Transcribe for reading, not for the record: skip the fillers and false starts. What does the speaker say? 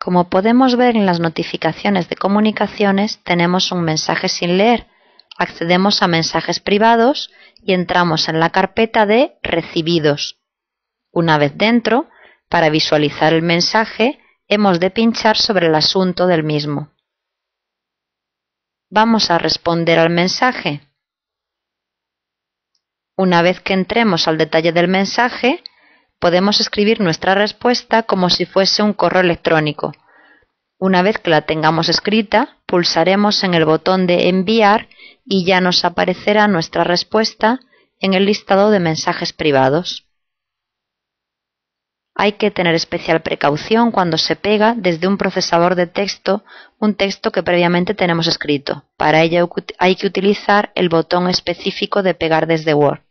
Como podemos ver en las notificaciones de comunicaciones, tenemos un mensaje sin leer. Accedemos a mensajes privados y entramos en la carpeta de recibidos. Una vez dentro, para visualizar el mensaje, hemos de pinchar sobre el asunto del mismo. Vamos a responder al mensaje. Una vez que entremos al detalle del mensaje, podemos escribir nuestra respuesta como si fuese un correo electrónico. Una vez que la tengamos escrita, pulsaremos en el botón de enviar y ya nos aparecerá nuestra respuesta en el listado de mensajes privados. Hay que tener especial precaución cuando se pega desde un procesador de texto un texto que previamente tenemos escrito. Para ello hay que utilizar el botón específico de pegar desde Word.